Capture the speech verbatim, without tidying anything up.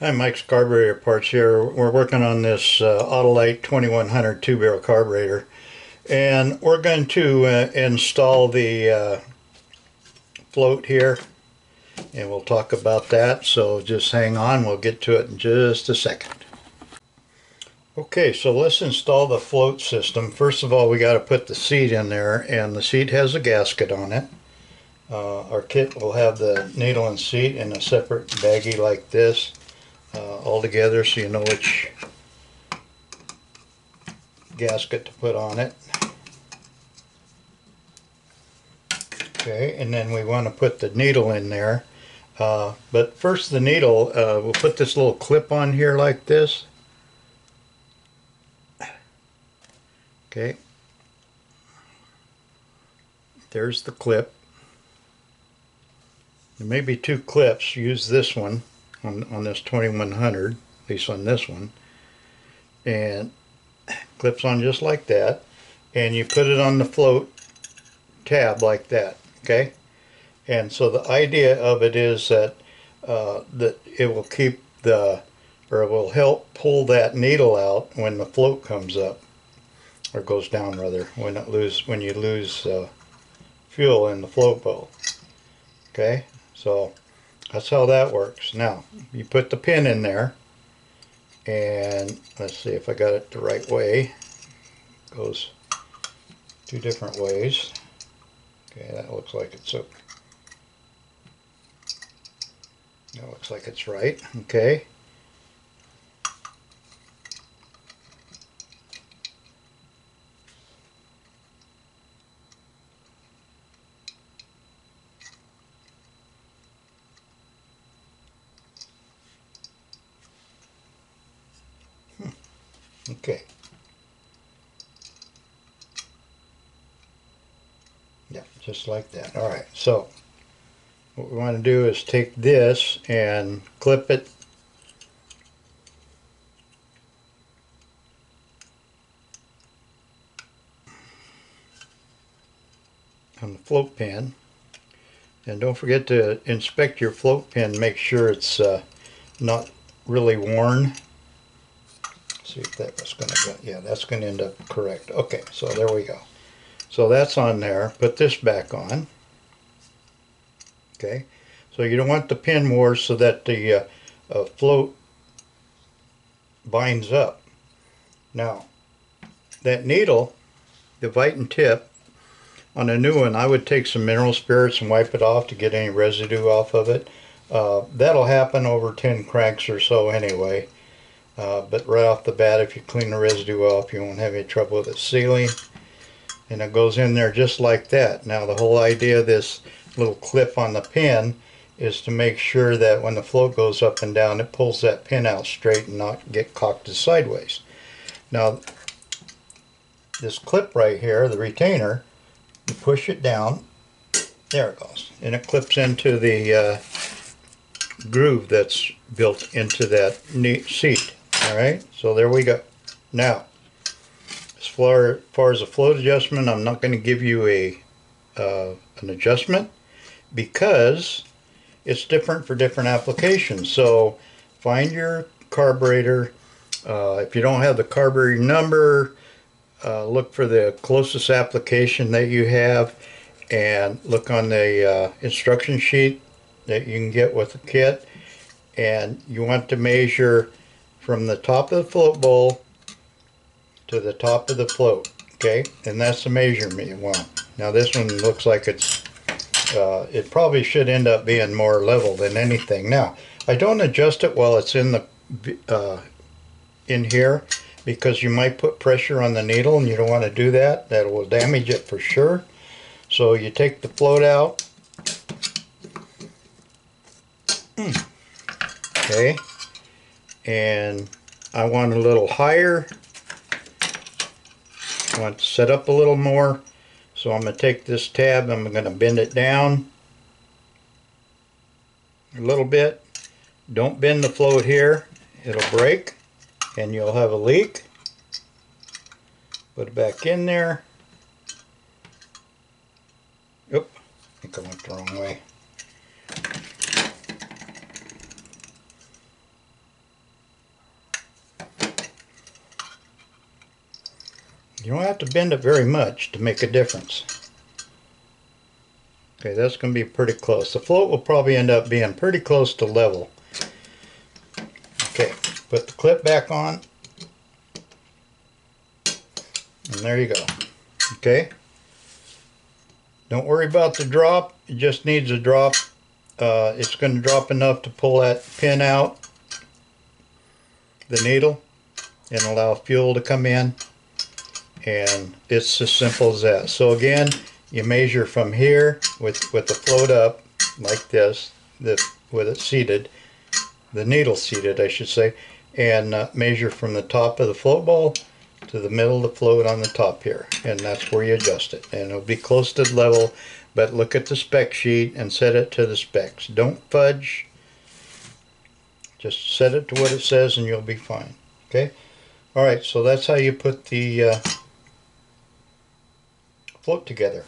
Hi, Mike's Carburetor Parts here. We're working on this uh, Autolite twenty-one hundred two-barrel carburetor, and we're going to uh, install the uh, float here, and we'll talk about that, so just hang on. We'll get to it in just a second. Okay, so let's install the float system. First of all, we got to put the seat in there, and the seat has a gasket on it. Uh, our kit will have the needle and seat in a separate baggie like this. Uh, all together, so you know which gasket to put on it. Okay, and then we want to put the needle in there. Uh, but first the needle, uh, we'll put this little clip on here like this. Okay. There's the clip. There may be two clips. Use this one. On, on this twenty-one hundred, at least on this one, and clips on just like that, and you put it on the float tab like that, okay? And so the idea of it is that uh, that it will keep the, or it will help pull that needle out when the float comes up, or goes down rather, when it lose when you lose uh, fuel in the float bowl, okay? So that's how that works. Now, you put the pin in there, and let's see if I got it the right way. It goes two different ways. Okay, that looks like it's up. That looks like it's right. Okay. Okay. Yeah, just like that. All right, so what we want to do is take this and clip it on the float pin. And don't forget to inspect your float pin. Make sure it's uh, not really worn. See if that was going to go. Yeah, that's going to end up correct. Okay, so there we go. So that's on there. Put this back on. Okay, so you don't want the pin wore so that the uh, uh, float binds up. Now, that needle, the viton tip, on a new one, I would take some mineral spirits and wipe it off to get any residue off of it. Uh, that'll happen over ten cranks or so anyway. Uh, but right off the bat, if you clean the residue off, you won't have any trouble with it sealing. And it goes in there just like that. Now, the whole idea of this little clip on the pin is to make sure that when the float goes up and down, it pulls that pin out straight and not get cocked sideways. Now, this clip right here, the retainer, you push it down. There it goes. And it clips into the uh, groove that's built into that neat seat. Alright, so there we go. Now, as far, as far as the float adjustment, I'm not going to give you a uh, an adjustment because it's different for different applications. So, find your carburetor. Uh, if you don't have the carburetor number, uh, look for the closest application that you have and look on the uh, instruction sheet that you can get with the kit. And you want to measure from the top of the float bowl to the top of the float, okay? And that's the measurement you want. Now this one looks like it's, uh, it probably should end up being more level than anything. Now, I don't adjust it while it's in the, uh, in here because you might put pressure on the needle and you don't want to do that. That will damage it for sure. So you take the float out. Okay. And I want a little higher. I want to set up a little more. So I'm going to take this tab, I'm going to bend it down a little bit. Don't bend the float here. It'll break and you'll have a leak. Put it back in there. Oop, I think I went the wrong way. You don't have to bend it very much to make a difference. Okay, that's going to be pretty close. The float will probably end up being pretty close to level. Okay, put the clip back on. And there you go. Okay. Don't worry about the drop. It just needs a drop. Uh, it's going to drop enough to pull that pin out, the needle, and allow fuel to come in. And it's as simple as that. So again, you measure from here with, with the float up like this, the, with it seated, the needle seated I should say, and uh, measure from the top of the float ball to the middle of the float on the top here, and that's where you adjust it, and it'll be close to level. But look at the spec sheet and set it to the specs. Don't fudge, just set it to what it says and you'll be fine. Okay, alright, so that's how you put the uh, float together.